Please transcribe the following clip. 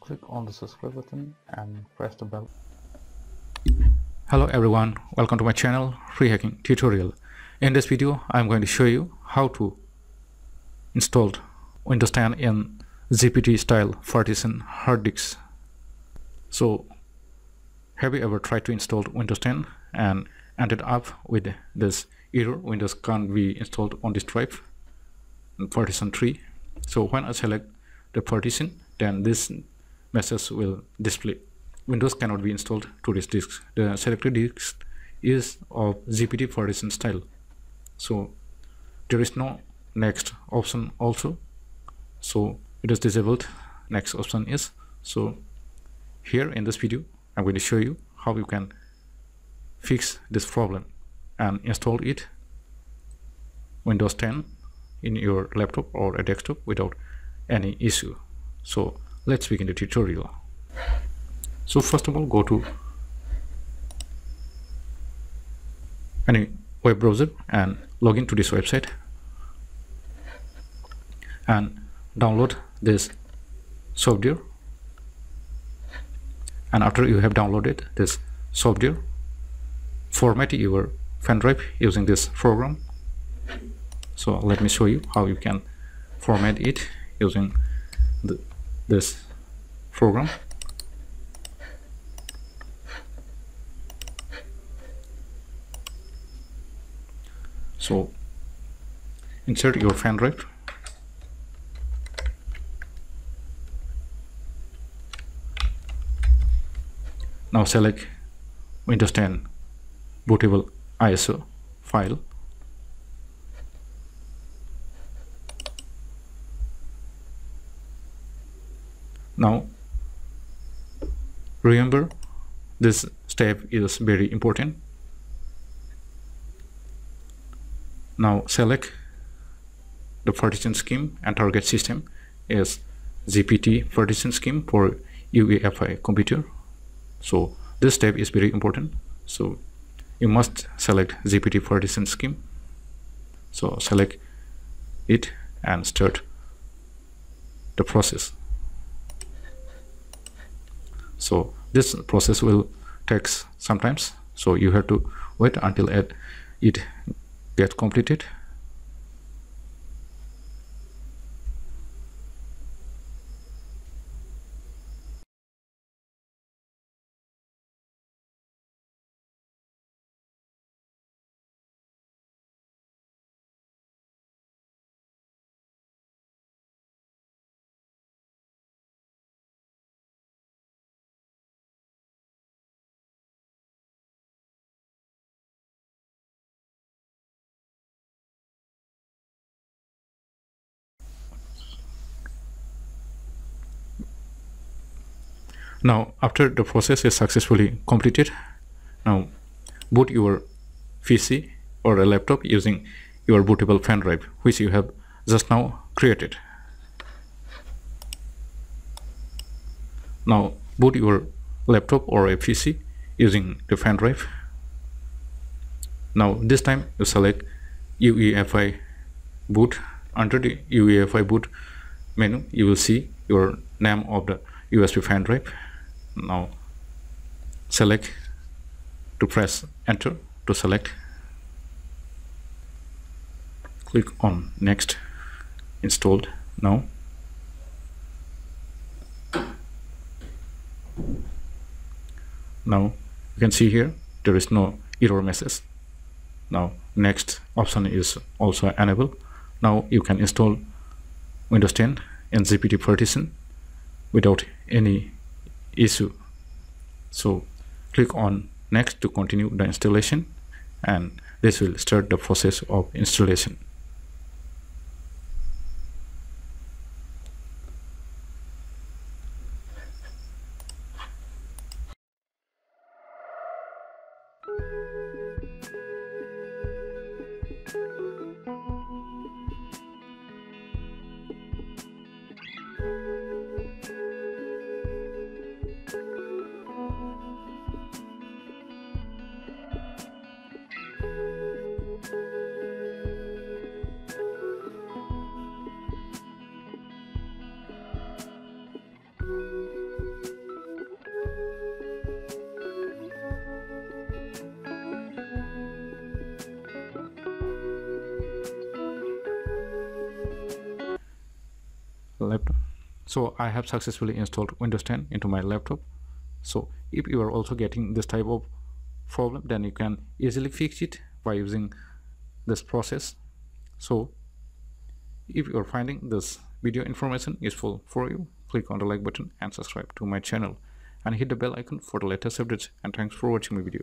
Click on the subscribe button and press the bell. Hello everyone, welcome to my channel Rehacking Tutorial. In this video I'm going to show you how to install Windows 10 in GPT style partition hard disks. So have you ever tried to install Windows 10 and ended up with this error, Windows can't be installed on this drive in partition 3? So when I select the partition, then this message will display: Windows cannot be installed to this disk. The selected disk is of GPT partition style, so there is no next option also, so it is disabled. Next option is, so here in this video I'm going to show you how you can fix this problem and install it Windows 10 in your laptop or a desktop without any issue. So let's begin the tutorial. So first of all, go to any web browser and log into this website and download this software. And after you have downloaded this software, format your pen drive using this program. So let me show you how you can format it using this program. So insert your pen drive now, select Windows 10 bootable ISO file, now remember this step is very important. Now select the partition scheme and target system as GPT partition scheme for UEFI computer. So this step is very important, so you must select GPT partition scheme. So select it and start the process. So this process will take sometimes, so you have to wait until it gets completed. Now after the process is successfully completed, now boot your PC or a laptop using your bootable pen drive which you have just now created. Now boot your laptop or a PC using the pen drive. Now this time you select UEFI boot. Under the UEFI boot menu you will see your name of the USB pen drive. Now select to press enter to select, click on next, installed now. Now you can see here there is no error message. Now next option is also enabled. Now you can install Windows 10 in GPT partition without any issue. So click on next to continue the installation, and this will start the process of installation. laptop. So I have successfully installed Windows 10 into my laptop. So if you are also getting this type of problem, then you can easily fix it by using this process. So if you are finding this video information useful for you, click on the like button and subscribe to my channel and hit the bell icon for the latest updates, and thanks for watching my video.